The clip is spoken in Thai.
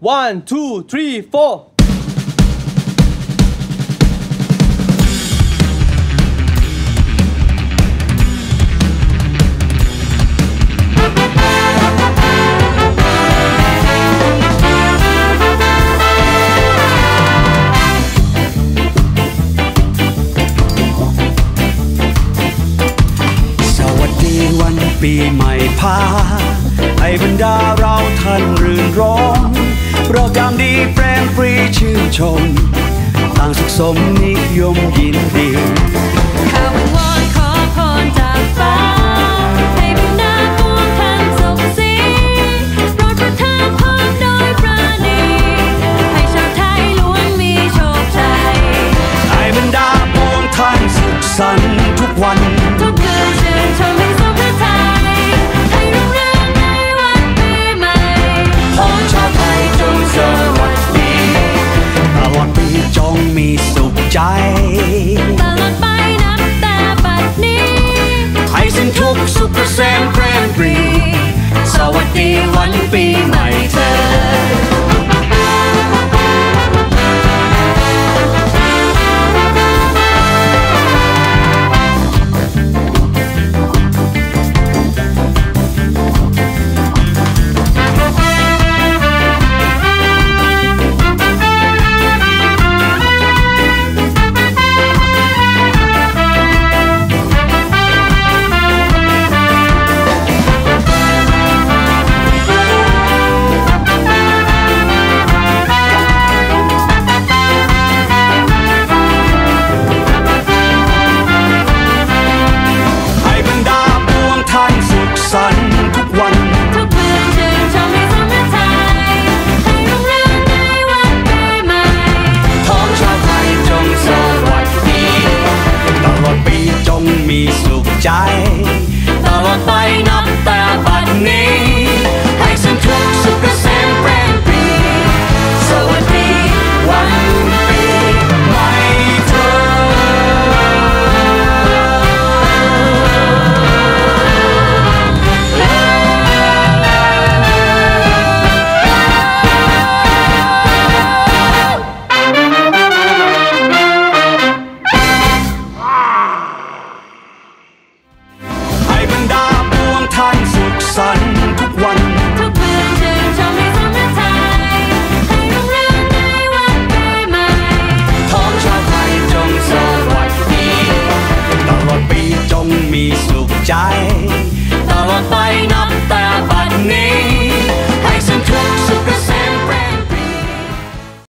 1 2 3 4ปีใหม่พาให้บรรดาเราท่านรื่นรมเลิกยามดีแปรมปรีชื่นชมต่างสุขสมนิยมยินดี